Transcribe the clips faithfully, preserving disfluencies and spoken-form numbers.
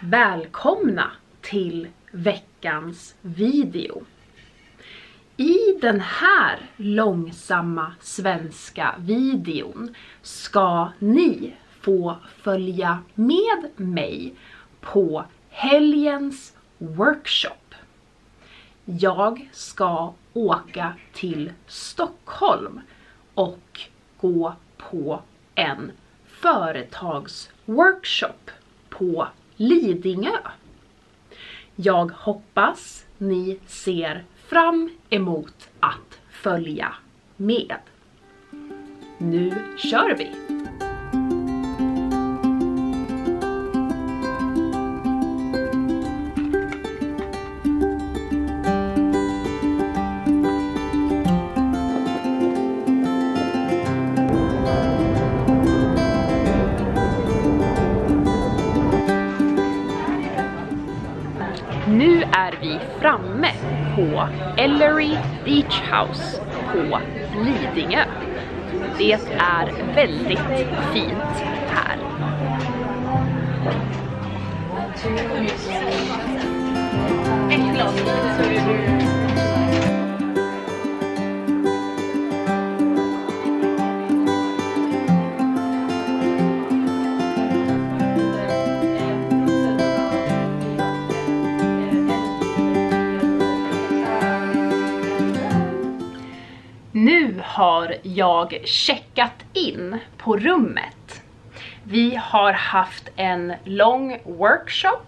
Välkomna till veckans video. I den här långsamma svenska videon ska ni få följa med mig på helgens workshop. Jag ska åka till Stockholm och gå på en företagsworkshop på Lidingö. Jag hoppas ni ser fram emot att följa med. Nu kör vi! Nu är vi framme på Ellery Beach House på Lidingö. Det är väldigt fint här. Nu har jag checkat in på rummet. Vi har haft en lång workshop.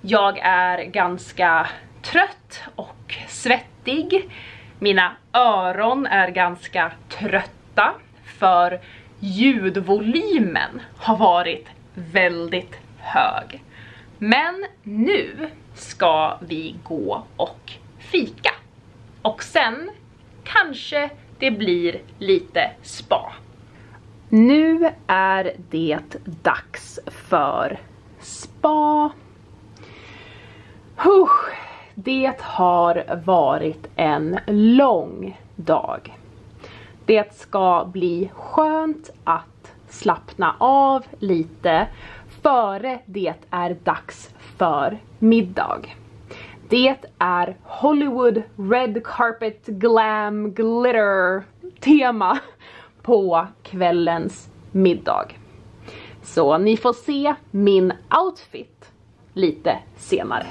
Jag är ganska trött och svettig. Mina öron är ganska trötta för ljudvolymen har varit väldigt hög. Men nu ska vi gå och fika. Och sen kanske det blir lite spa. Nu är det dags för spa. Husch, det har varit en lång dag. Det ska bli skönt att slappna av lite före det är dags för middag. Det är Hollywood Red Carpet Glam Glitter tema på kvällens middag. Så ni får se min outfit lite senare.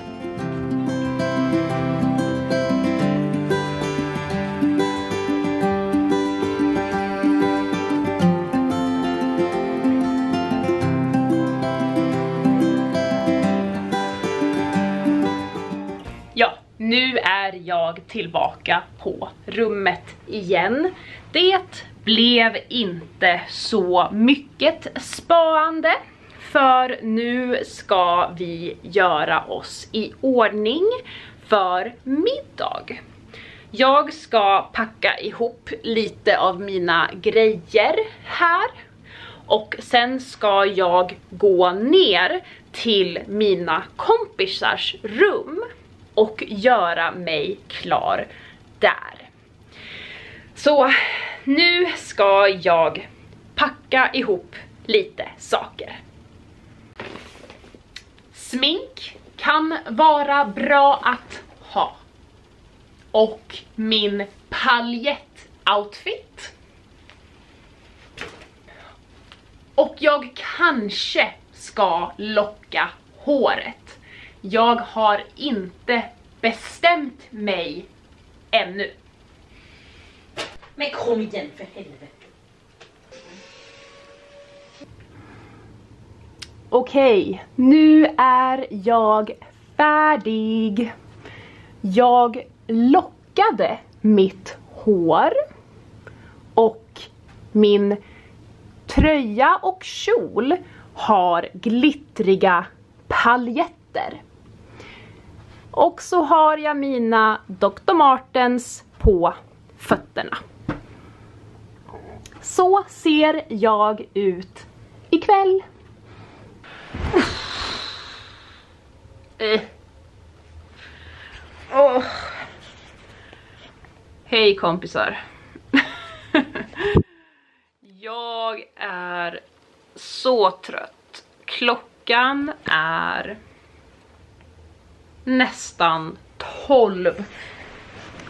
Nu är jag tillbaka på rummet igen. Det blev inte så mycket spaande, för nu ska vi göra oss i ordning för middag. Jag ska packa ihop lite av mina grejer här och sen ska jag gå ner till mina kompisars rum och göra mig klar där. Så nu ska jag packa ihop lite saker. Smink kan vara bra att ha. Och min paljettoutfit. Och jag kanske ska locka håret. Jag har inte bestämt mig ännu. Men kom igen för helvete. Okej, nu är jag färdig. Jag lockade mitt hår och min tröja och kjol har glittriga paljetter. Och så har jag mina doktor Martens på fötterna. Så ser jag ut ikväll. Uh. Oh. Hej kompisar. Jag är så trött. Klockan är nästan tolv.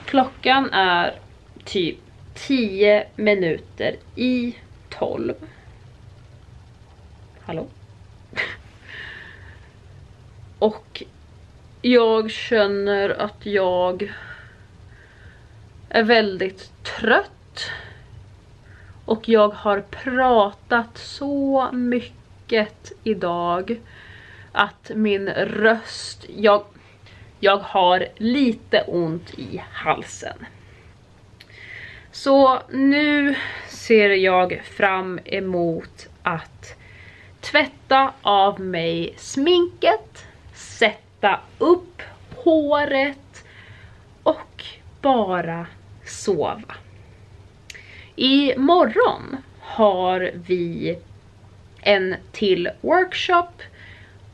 Klockan är typ tio minuter i tolv. Hallå? Och jag känner att jag är väldigt trött. Och jag har pratat så mycket idag att min röst... Jag, jag har lite ont i halsen. Så nu ser jag fram emot att tvätta av mig sminket, sätta upp håret och bara sova. Imorgon har vi en till workshop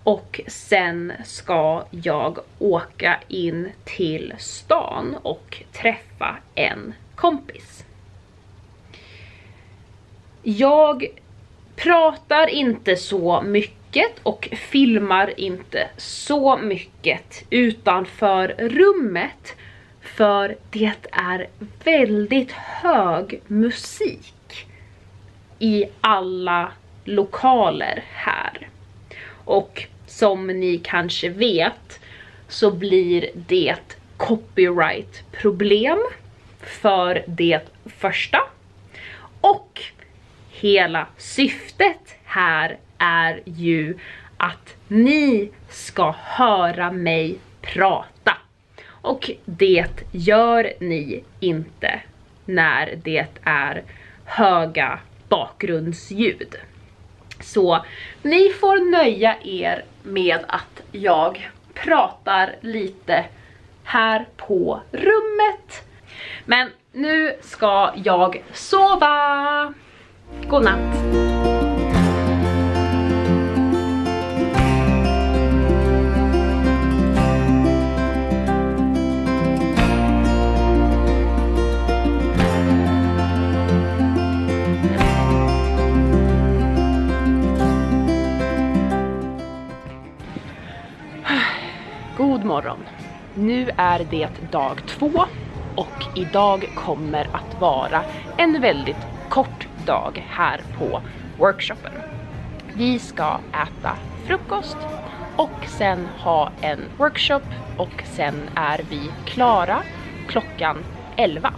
och sen ska jag åka in till stan och träffa en kompis. Jag pratar inte så mycket och filmar inte så mycket utanför rummet, för det är väldigt hög musik i alla lokaler här. Och som ni kanske vet så blir det copyright-problem för det första. Och hela syftet här är ju att ni ska höra mig prata. Och det gör ni inte när det är höga bakgrundsljud. Så ni får nöja er med att jag pratar lite här på rummet. Men nu ska jag sova. God natt. God morgon. Nu är det dag två och idag kommer att vara en väldigt kort dag här på workshopen. Vi ska äta frukost och sen ha en workshop och sen är vi klara klockan elva.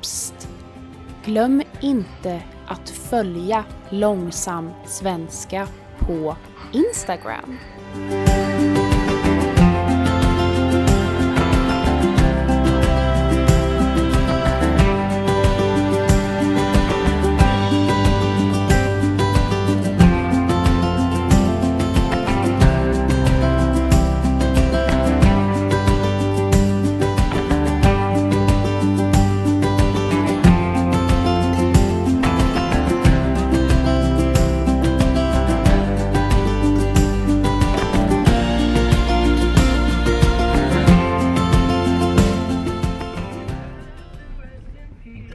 Psst. Glöm inte att följa Långsam Svenska på Instagram.